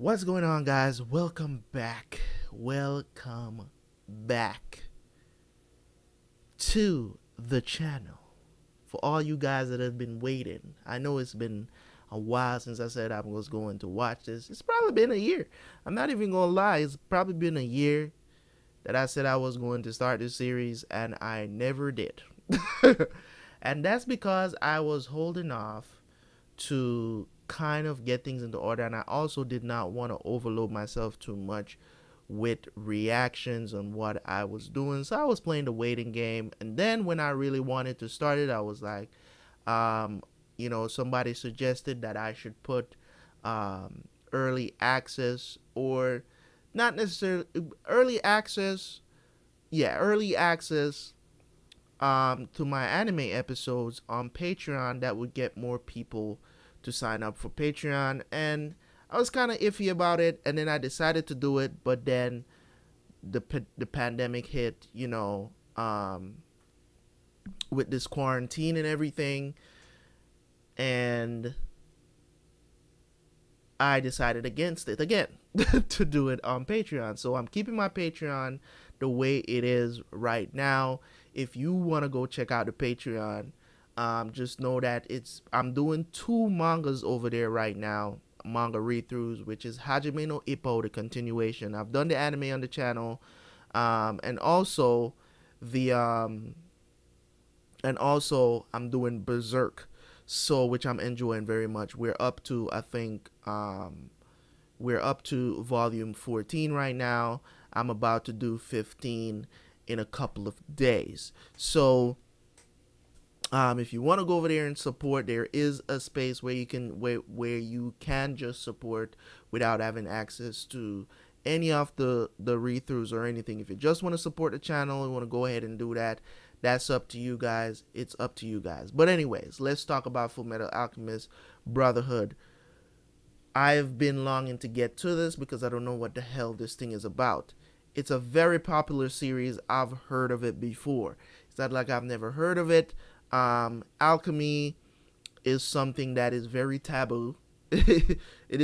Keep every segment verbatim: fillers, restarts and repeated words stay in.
What's going on, guys? Welcome back. Welcome back to the channel. For all you guys that have been waiting, I know it's been a while since I said I was going to watch this. It's probably been a year. I'm not even gonna lie, it's probably been a year that I said I was going to start this series, and I never did. And that's because I was holding off to kind of get things into order, and I also did not want to overload myself too much with reactions on what I was doing. So I was playing the waiting game, and then when I really wanted to start it, I was like, um you know, somebody suggested that I should put um early access, or not necessarily early access, yeah early access um to my anime episodes on Patreon. That would get more people to sign up for Patreon, and I was kind of iffy about it, and then I decided to do it, but then the the pandemic hit, you know, um with this quarantine and everything, and I decided against it again to do it on Patreon. So I'm keeping my Patreon the way it is right now. If you want to go check out the Patreon, Um, just know that it's I'm doing two mangas over there right now, manga read-throughs, which is Hajime no Ippo, the continuation. I've done the anime on the channel, um, and also the um, and also I'm doing Berserk, so which I'm enjoying very much. We're up to I think um, we're up to volume fourteen right now. I'm about to do fifteen in a couple of days, so. Um, if you want to go over there and support, there is a space where you can where, where you can just support without having access to any of the the read-throughs or anything. If you just want to support the channel and want to go ahead and do that, that's up to you guys. It's up to you guys. But anyways, let's talk about Fullmetal Alchemist Brotherhood. I've been longing to get to this because I don't know what the hell this thing is about. It's a very popular series. I've heard of it before. It's not like I've never heard of it. Um, alchemy is something that is very taboo. It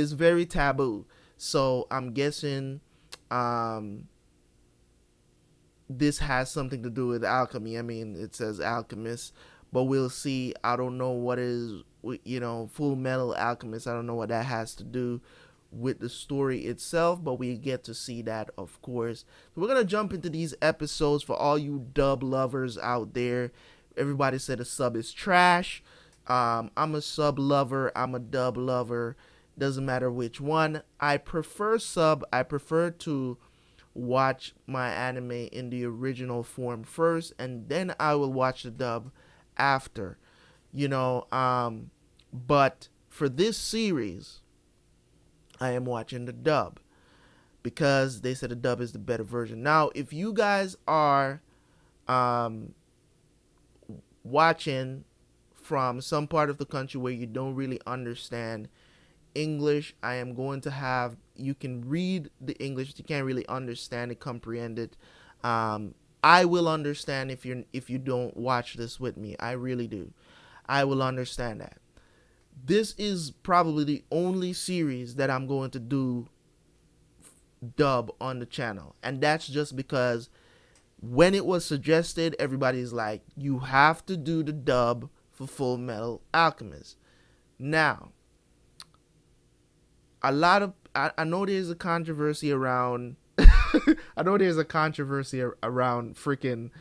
is very taboo. So I'm guessing um, this has something to do with alchemy. I mean, it says alchemist, but we'll see. I don't know what is, you know, Full Metal Alchemist. I don't know what that has to do with the story itself, but we get to see that, of course. So we're going to jump into these episodes for all you dub lovers out there. Everybody said a sub is trash. Um, I'm a sub lover. I'm a dub lover. Doesn't matter which one. I prefer sub. I prefer to watch my anime in the original form first, and then I will watch the dub after. You know, um, but for this series, I am watching the dub because they said the dub is the better version. Now, if you guys are... Um, watching from some part of the country where you don't really understand English, I am going to have, you can read the English, you can't really understand it, comprehend it. Um, I will understand if you're, if you don't watch this with me. I really do. I will understand that. This is probably the only series that I'm going to do dub on the channel. And that's just because when it was suggested, everybody's like, you have to do the dub for Full Metal Alchemist. Now, a lot of, I, I know there's a controversy around, I know there's a controversy around freaking,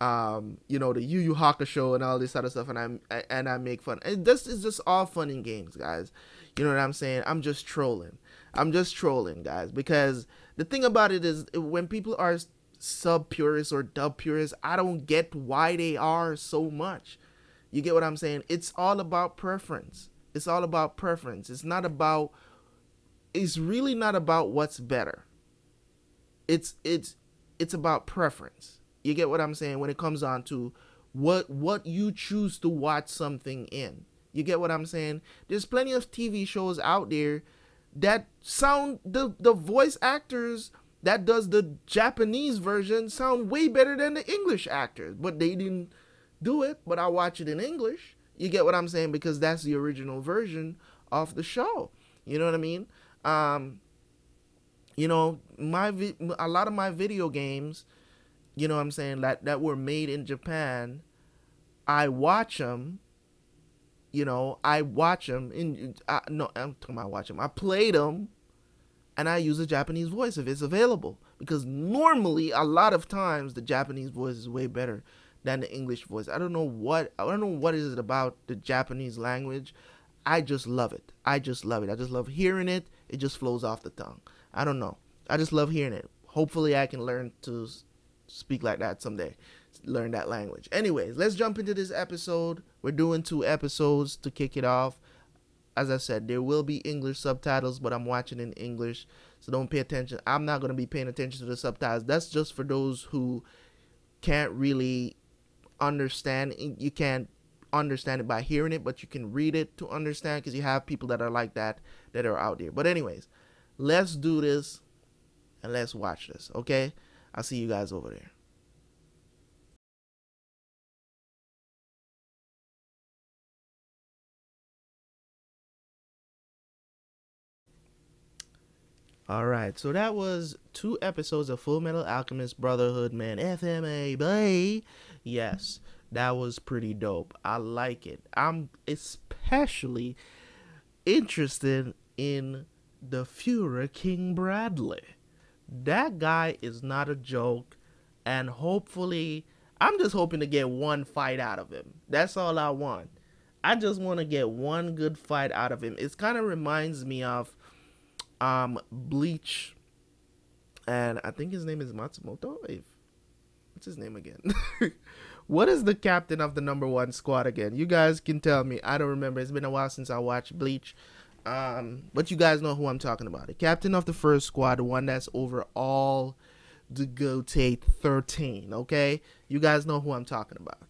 um, you know, the Yu Yu Hakusho and all this other stuff, and I, and I make fun. And this is just all fun and games, guys. You know what I'm saying? I'm just trolling. I'm just trolling, guys, because the thing about it is when people are sub purists or dub purists, I don't get why they are so much. You get what I'm saying? It's all about preference. It's all about preference. It's not about, it's really not about what's better. It's, it's, it's about preference. You get what I'm saying? When it comes on to what, what you choose to watch something in. You get what I'm saying? There's plenty of T V shows out there that sound, the, the voice actors that does the Japanese version sound way better than the English actors, but they didn't do it, but I watch it in English. You get what I'm saying? Because that's the original version of the show. You know what I mean? Um, You know, my vi a lot of my video games, you know what I'm saying, that, that were made in Japan, I watch them, you know, I watch them, in, I, no, I'm talking about watch them, I played them, and I use a Japanese voice if it's available, because normally, a lot of times, the Japanese voice is way better than the English voice. I don't know what, I don't know what is it about the Japanese language. I just love it. I just love it. I just love hearing it. It just flows off the tongue. I don't know. I just love hearing it. Hopefully I can learn to speak like that someday. Learn that language. Anyways, let's jump into this episode. We're doing two episodes to kick it off. As I said, there will be English subtitles, but I'm watching in English, so don't pay attention. I'm not going to be paying attention to the subtitles. That's just for those who can't really understand. You can't understand it by hearing it, but you can read it to understand, because you have people that are like that that are out there. But anyways, let's do this and let's watch this. Okay, I'll see you guys over there. All right, so that was two episodes of Fullmetal Alchemist Brotherhood, man. F M A, bae. Yes, that was pretty dope. I like it. I'm especially interested in the Fuhrer King Bradley. That guy is not a joke, and hopefully, I'm just hoping to get one fight out of him. That's all I want. I just want to get one good fight out of him. It kind of reminds me of Um, Bleach, and I think his name is Matsumoto. What's his name again? What is the captain of the number one squad again? You guys can tell me. I don't remember. It's been a while since I watched Bleach, um, but you guys know who I'm talking about. The captain of the first squad, the one that's over all the Gotai thirteen. Okay, you guys know who I'm talking about.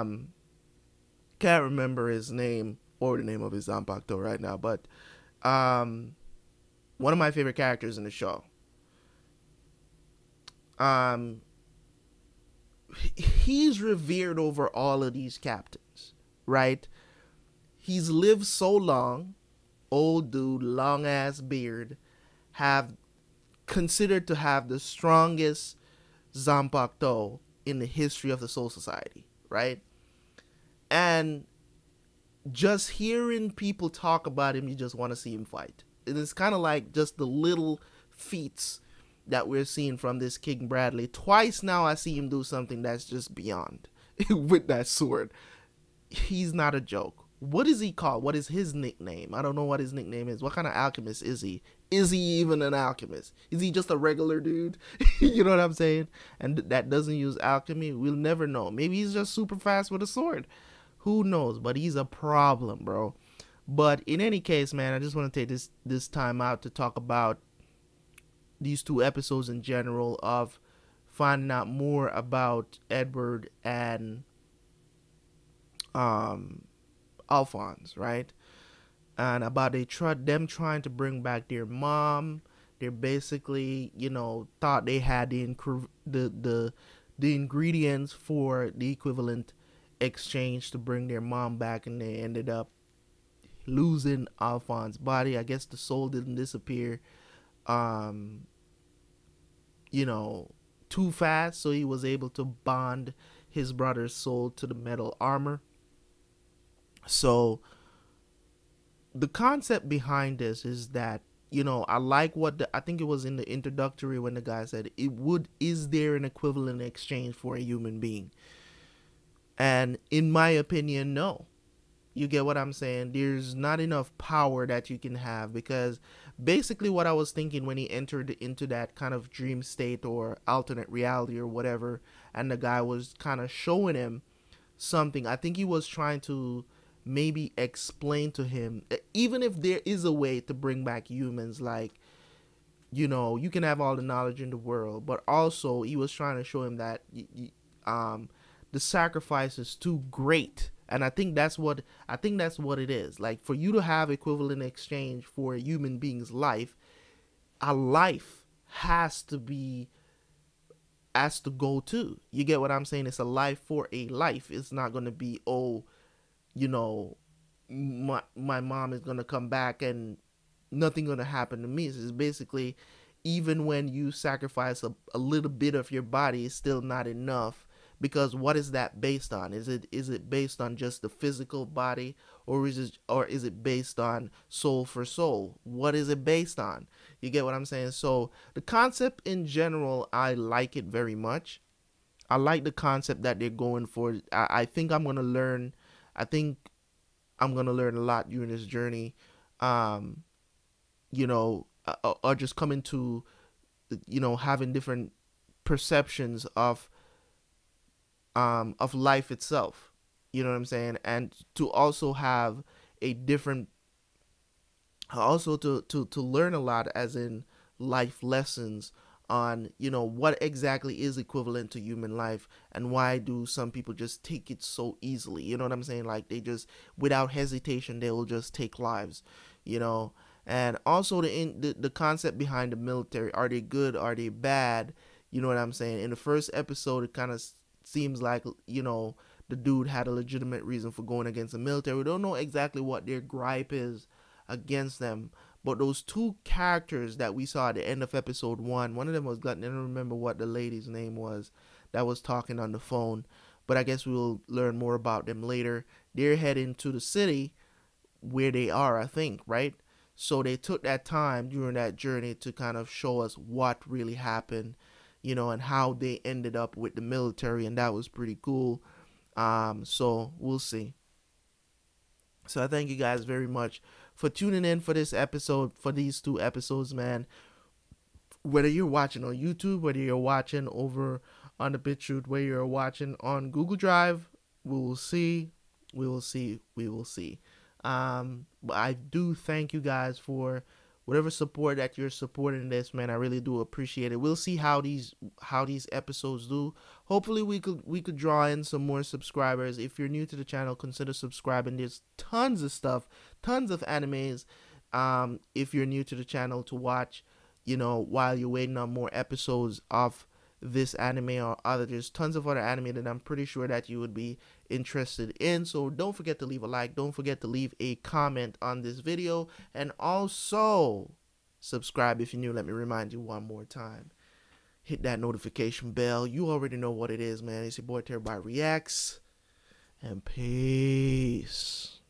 Um, can't remember his name or the name of his Zanpakuto right now, but um. one of my favorite characters in the show. Um, he's revered over all of these captains, right? He's lived so long, old dude, long ass beard, have considered to have the strongest Zanpakuto in the history of the Soul Society, right? And just hearing people talk about him, you just want to see him fight. And it's kind of like just the little feats that we're seeing from this King Bradley. Twice now I see him do something that's just beyond with that sword. He's not a joke. What is he called? What is his nickname? I don't know what his nickname is. What kind of alchemist is he? Is he even an alchemist? Is he just a regular dude? You know what I'm saying? And that doesn't use alchemy? We'll never know. Maybe he's just super fast with a sword. Who knows? But he's a problem, bro. But in any case, man, I just want to take this this time out to talk about these two episodes in general, of finding out more about Edward and um, Alphonse, right? And about they tr them trying to bring back their mom. They basically, you know, thought they had the inc the the the ingredients for the equivalent exchange to bring their mom back, and they ended up losing Alphonse's body. I guess the soul didn't disappear um you know too fast, so he was able to bond his brother's soul to the metal armor. So the concept behind this is that, you know, I like what the, I think it was in the introductory when the guy said, it would is there an equivalent exchange for a human being? And in my opinion, no. You get what I'm saying? There's not enough power that you can have, because basically what I was thinking when he entered into that kind of dream state or alternate reality or whatever, and the guy was kind of showing him something, I think he was trying to maybe explain to him, even if there is a way to bring back humans, like, you know, you can have all the knowledge in the world, but also he was trying to show him that um, the sacrifice is too great. And I think that's what I think that's what it is. Like, for you to have equivalent exchange for a human being's life, a life has to be has to go too. You get what I'm saying? It's a life for a life. It's not going to be, oh, you know, my my mom is going to come back and nothing going to happen to me. It's basically even when you sacrifice a, a little bit of your body, it's still not enough. Because what is that based on? Is it is it based on just the physical body, or is it or is it based on soul for soul? What is it based on? You get what I'm saying? So the concept in general, I like it very much. I like the concept that they're going for. I, I think I'm gonna learn. I think I'm gonna learn a lot during this journey. Um, you know, or, or just coming to, you know, having different perceptions of. Um, of life itself, you know what I'm saying, and to also have a different, also to to to learn a lot, as in life lessons on, you know, what exactly is equivalent to human life, and why do some people just take it so easily? You know what I'm saying? Like, they just, without hesitation, they will just take lives, you know. And also the in, the, the concept behind the military. Are they good? Are they bad? You know what I'm saying? In the first episode, it kind of seems like, you know, the dude had a legitimate reason for going against the military. We don't know exactly what their gripe is against them, but those two characters that we saw at the end of episode one, one of them was glutton. I don't remember what the lady's name was that was talking on the phone, but I guess we'll learn more about them later. They're heading to the city where they are, I think, right? So they took that time during that journey to kind of show us what really happened, you know, and how they ended up with the military, and that was pretty cool. Um, so we'll see. So I thank you guys very much for tuning in for this episode, for these two episodes, man. Whether you're watching on YouTube, whether you're watching over on the BitChute, whether you're watching on Google Drive, we will see, we will see, we will see. Um, but I do thank you guys for whatever support that you're supporting this, man. I really do appreciate it. We'll see how these how these episodes do. Hopefully we could we could draw in some more subscribers. If you're new to the channel, consider subscribing. There's tons of stuff, tons of animes. Um, if you're new to the channel, to watch, you know, while you're waiting on more episodes of this anime or other. There's tons of other anime that I'm pretty sure that you would be interested in. So don't forget to leave a like, don't forget to leave a comment on this video, and also subscribe if you're new. Let me remind you one more time, hit that notification bell. You already know what it is, man. It's your boy Terabyt Reacts, and peace.